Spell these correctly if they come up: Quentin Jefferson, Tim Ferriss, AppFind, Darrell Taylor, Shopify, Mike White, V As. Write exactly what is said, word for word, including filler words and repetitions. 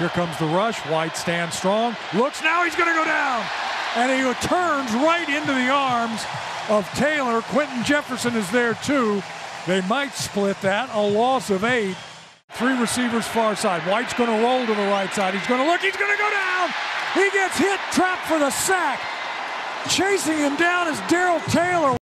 Here comes the rush. White stands strong. Looks now, he's going to go down. And he turns right into the arms of Taylor. Quentin Jefferson is there too. They might split that. A loss of eight. Three receivers far side. White's going to roll to the right side. He's going to look. He's going to go down. He gets hit, trapped for the sack. Chasing him down is Darrell Taylor.